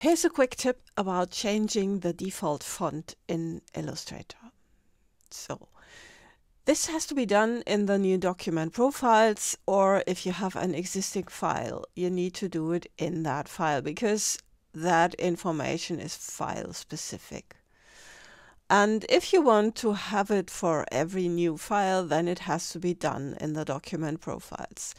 Here's a quick tip about changing the default font in Illustrator. So this has to be done in the new document profiles, or if you have an existing file, you need to do it in that file because that information is file specific. And if you want to have it for every new file, then it has to be done in the document profiles.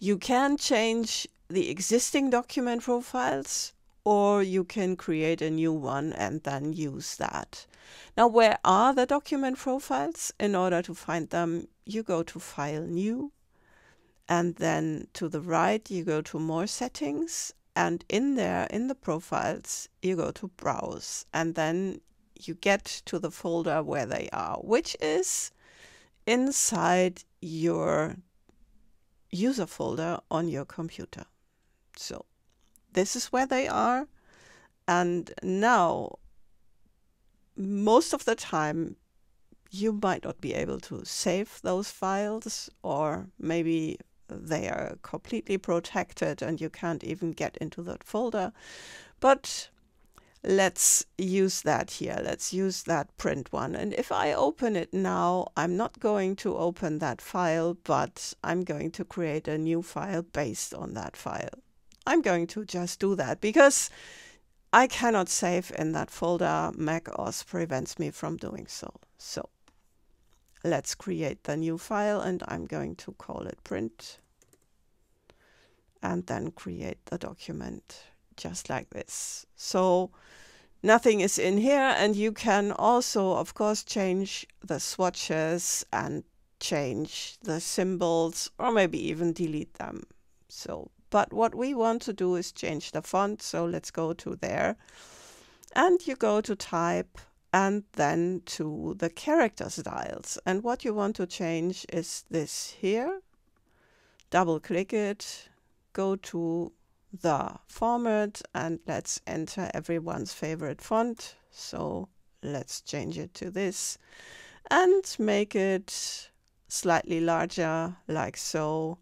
You can change the existing document profiles, or you can create a new one and then use that. Now, where are the document profiles? In order to find them, you go to File, New, and then to the right, you go to More Settings, and in there, in the profiles, you go to Browse, and then you get to the folder where they are, which is inside your user folder on your computer. So this is where they are, and now most of the time you might not be able to save those files, or maybe they are completely protected and you can't even get into that folder. But let's use that here. Let's use that print one. And if I open it now, I'm not going to open that file, but I'm going to create a new file based on that file. I'm going to just do that because I cannot save in that folder. macOS prevents me from doing so. So let's create the new file, and I'm going to call it print and then create the document just like this. So nothing is in here, and you can also, of course, change the swatches and change the symbols, or maybe even delete them. So but what we want to do is change the font. So let's go to there, and you go to Type and then to the character styles. And what you want to change is this here. Double click it, go to the format, and let's enter everyone's favorite font. So let's change it to this and make it slightly larger, like so.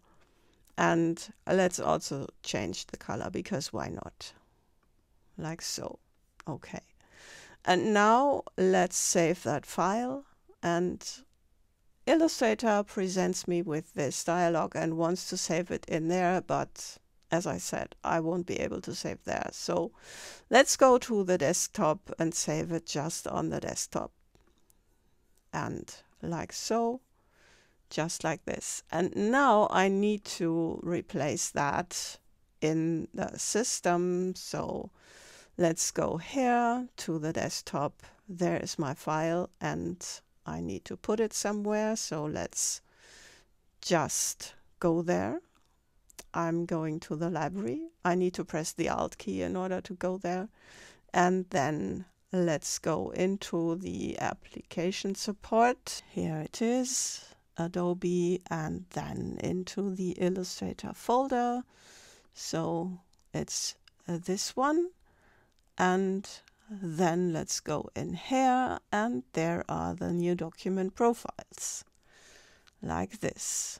And let's also change the color, because why not? Like so. Okay. And now let's save that file. And Illustrator presents me with this dialog and wants to save it in there. But as I said, I won't be able to save there. So let's go to the desktop and save it just on the desktop. And like so. Just like this. And now I need to replace that in the system. So let's go here to the desktop. There is my file, and I need to put it somewhere. So let's just go there. I'm going to the library. I need to press the Alt key in order to go there. And then let's go into the application support. Here it is. Adobe, and then into the Illustrator folder. So it's this one. And then let's go in here, and there are the new document profiles, like this.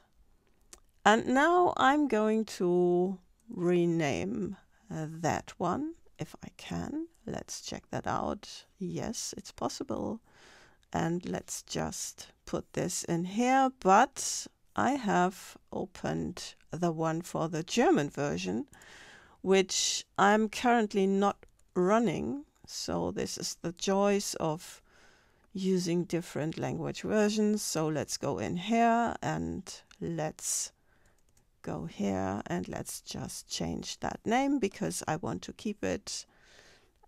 And now I'm going to rename that one, if I can. Let's check that out. Yes, it's possible. And let's just put this in here, but I have opened the one for the German version, which I'm currently not running. So this is the joys of using different language versions. So let's go in here, and let's go here, and let's just change that name because I want to keep it.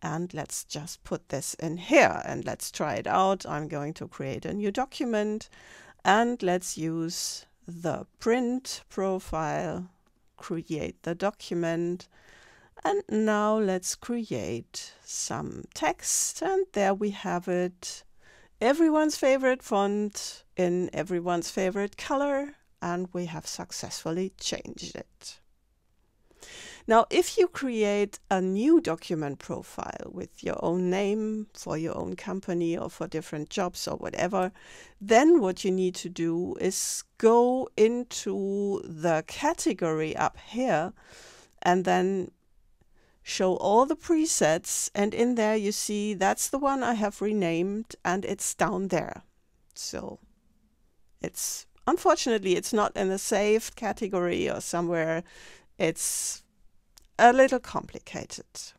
And let's just put this in here and let's try it out. I'm going to create a new document, and let's use the print profile, create the document. And now let's create some text, and there we have it. Everyone's favorite font in everyone's favorite color, and we have successfully changed it. Now, if you create a new document profile with your own name for your own company or for different jobs or whatever, then what you need to do is go into the category up here and then show all the presets, and in there you see that's the one I have renamed, and it's down there. So it's unfortunately it's not in the saved category or somewhere. It's a little complicated.